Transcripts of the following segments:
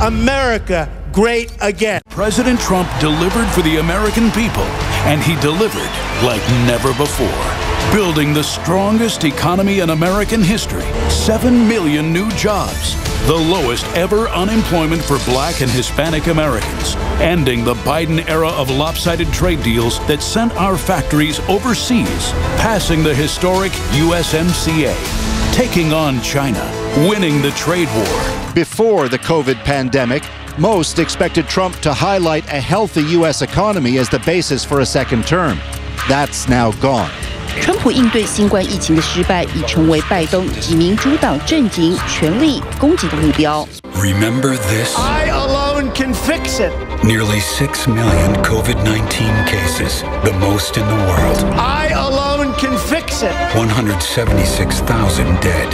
America great again. President Trump delivered for the American people, and he delivered like never before. Building the strongest economy in American history, 7 million new jobs, the lowest ever unemployment for Black and Hispanic Americans, ending the Biden era of lopsided trade deals that sent our factories overseas, passing the historic USMCA, taking on China, winning the trade war. Before the COVID pandemic, most expected Trump to highlight a healthy U.S. economy as the basis for a second term. That's now gone. 川普应对新冠疫情的失败已成为拜登以及民主党阵营全力攻击的目标。Remember this? I alone can fix it. Nearly 6 million COVID-19 cases, the most in the world. I alone can fix it. 176,000 dead,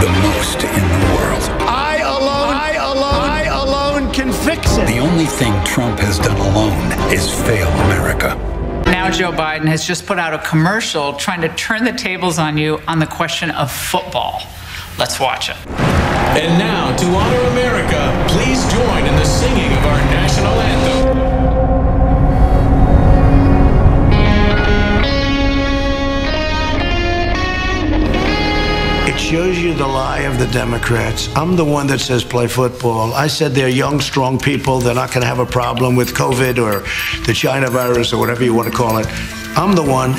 the most in the world. I alone can fix it. The only thing Trump has done alone is fail America. Now Joe Biden has just put out a commercial trying to turn the tables on you on the question of football. Let's watch it. And now, to honor America, please join in the singing of our national anthem. Shows you the lie of the Democrats. I'm the one that says play football. I said they're young, strong people. They're not going to have a problem with COVID or the China virus or whatever you want to call it. I'm the one,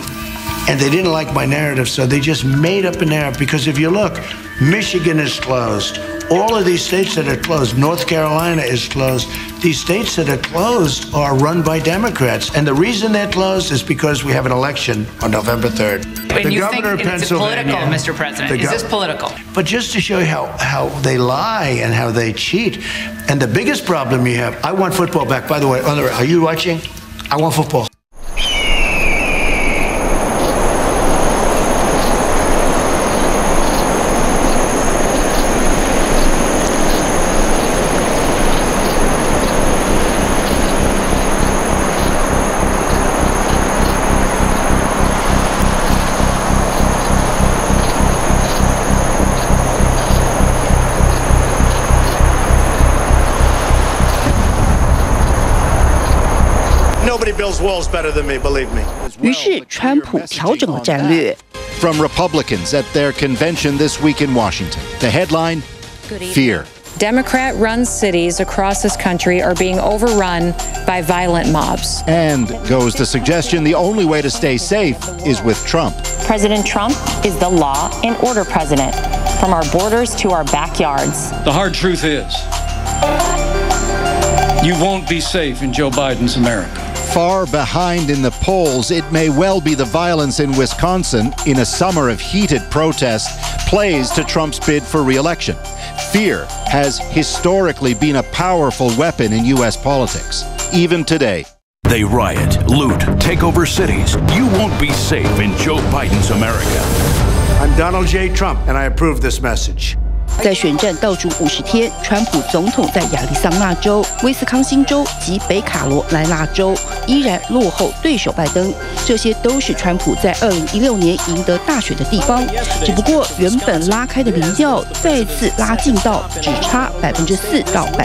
and they didn't like my narrative, so they just made up a narrative. Because if you look, Michigan is closed. All of these states that are closed, North Carolina is closed. These states that are closed are run by Democrats. And the reason they're closed is because we have an election on November 3rd. And you think it's political, Mr. President? Is this political? But just to show you how they lie and how they cheat, and the biggest problem you have, I want football back. By the way, are you watching? I want football.于是，川普调整了战略。From Republicans at their convention this week in Washington, the headline: Fear. Democrat-run cities across this country are being overrun by violent mobs. And goes the suggestion the only way to stay safe is with Trump. President Trump is the law and order president, from our borders to our backyards. The hard truth is, you won't be safe in Joe Biden's America. Far behind in the polls, it may well be the violence in Wisconsin in a summer of heated protests plays to Trump's bid for re-election. Fear has historically been a powerful weapon in U.S. politics, even today. They riot, loot, take over cities. You won't be safe in Joe Biden's America. I'm Donald J. Trump, and I approve this message. 在选战倒数50天，川普总统在亚利桑那州、威斯康星州及北卡罗来纳州依然落后对手拜登，这些都是川普在2016年赢得大选的地方。只不过原本拉开的民调再次拉近到只差4%到9%。《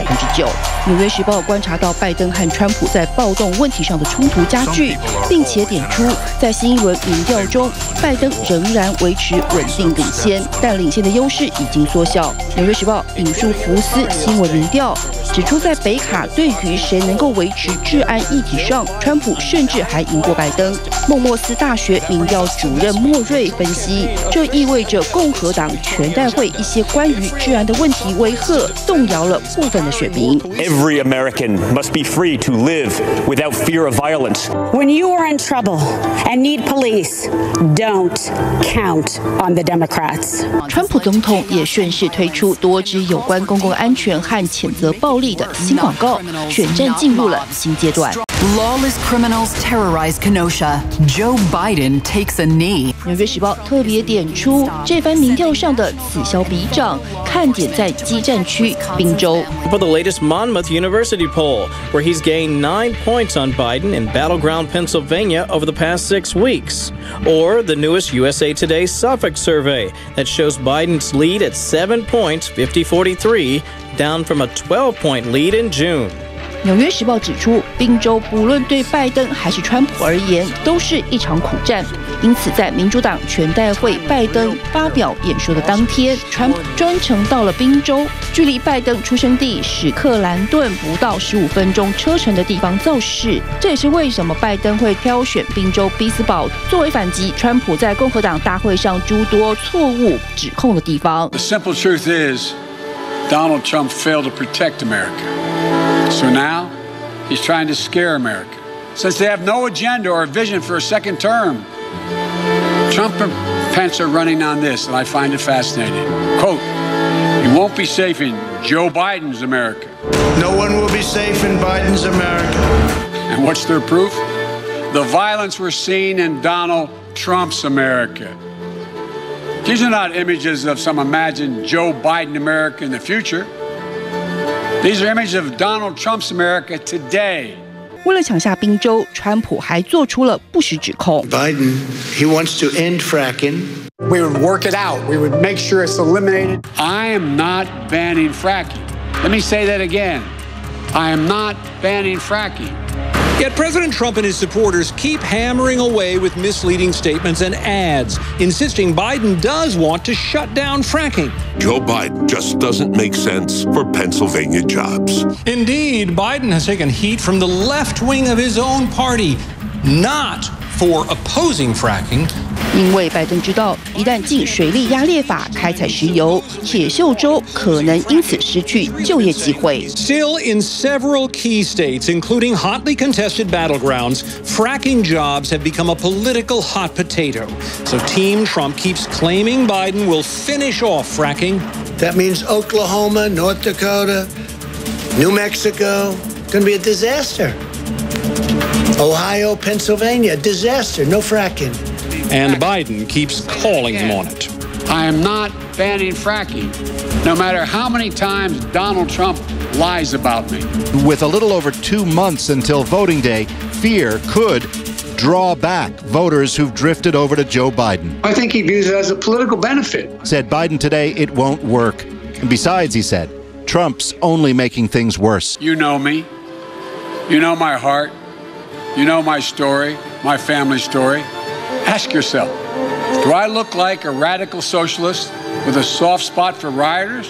纽约时报》观察到拜登和川普在暴动问题上的冲突加剧，并且点出，在新一轮民调中，拜登仍然维持稳定领先，但领先的优势已经缩小。 《纽约时报》引述福斯新闻民调指出，在北卡对于谁能够维持治安议题上，川普甚至还赢过拜登。孟莫斯大学民调主任莫瑞分析，这意味着共和党全代会一些关于治安的问题威吓动摇了部分的选民。Every American must be free to live without fear of violence. When you are in trouble and need police, don't count on the Democrats. 川普总统也顺势 推出多支有关公共安全和谴责暴力的新广告，选战进入了新阶段。 Lawless criminals terrorize Kenosha. Joe Biden takes a knee. 纽约时报特别点出这番民调上的此消彼长，看点在激战区宾州。For the latest Monmouth University poll, where he's gained 9 points on Biden in battleground Pennsylvania over the past 6 weeks, or the newest USA Today Suffolk survey that shows Biden's lead at 7 points, 50-43. down from a 12-point lead in June. 纽约时报指出，宾州不论对拜登还是川普而言，都是一场苦战。因此，在民主党全代会拜登发表演说的当天，川普专程到了宾州，距离拜登出生地史克兰顿不到15分钟车程的地方造势。这也是为什么拜登会挑选宾州匹兹堡作为反击川普在共和党大会上诸多错误指控的地方。The simple truth is, Donald Trump failed to protect America. So now, he's trying to scare America. Since they have no agenda or vision for a second term, Trump and Pence are running on this, and I find it fascinating. Quote, "You won't be safe in Joe Biden's America." No one will be safe in Biden's America. And what's their proof? The violence we're seeing in Donald Trump's America. These are not images of some imagined Joe Biden America in the future. These are images of Donald Trump's America today. 为了抢下宾州，川普还做出了不实指控。Biden, he wants to end fracking. We would work it out. We would make sure it's eliminated. I am not banning fracking. Let me say that again. I am not banning fracking. Yet President Trump and his supporters keep hammering away with misleading statements and ads, insisting Biden does want to shut down fracking. Joe Biden just doesn't make sense for Pennsylvania jobs. Indeed, Biden has taken heat from the left wing of his own party, not for opposing fracking. 因为拜登知道，一旦进水力压裂法开采石油，铁锈州可能因此失去就业机会。Still, in several key states, including hotly contested battlegrounds, fracking jobs have become a political hot potato. So, Team Trump keeps claiming Biden will finish off fracking. That means Oklahoma, North Dakota, New Mexico, going to be a disaster. Ohio, Pennsylvania, disaster, no fracking. And Biden keeps calling him on it. I am not banning fracking, no matter how many times Donald Trump lies about me. With a little over 2 months until voting day, fear could draw back voters who've drifted over to Joe Biden. I think he views it as a political benefit. Said Biden today, it won't work. And besides, he said, Trump's only making things worse. You know me. You know my heart. You know my story, my family story. Ask yourself, do I look like a radical socialist with a soft spot for rioters?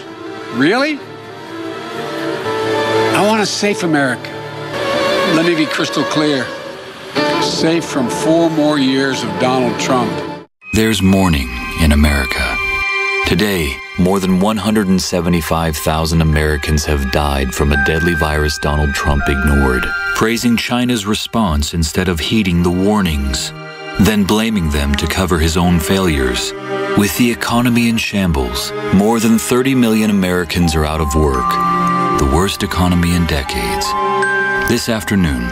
Really? I want a safe America. Let me be crystal clear. Safe from 4 more years of Donald Trump. There's mourning in America. Today, more than 175,000 Americans have died from a deadly virus Donald Trump ignored, praising China's response instead of heeding the warnings, then blaming them to cover his own failures. With the economy in shambles, more than 30 million Americans are out of work, the worst economy in decades. This afternoon,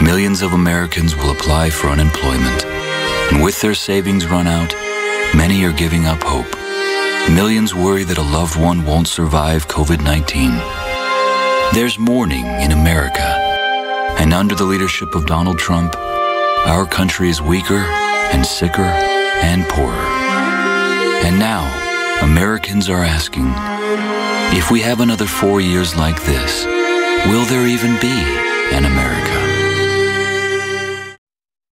millions of Americans will apply for unemployment. And with their savings run out, many are giving up hope. Millions worry that a loved one won't survive COVID-19. There's mourning in America. And under the leadership of Donald Trump, our country is weaker and sicker and poorer. And now, Americans are asking, if we have another 4 years like this, will there even be an America?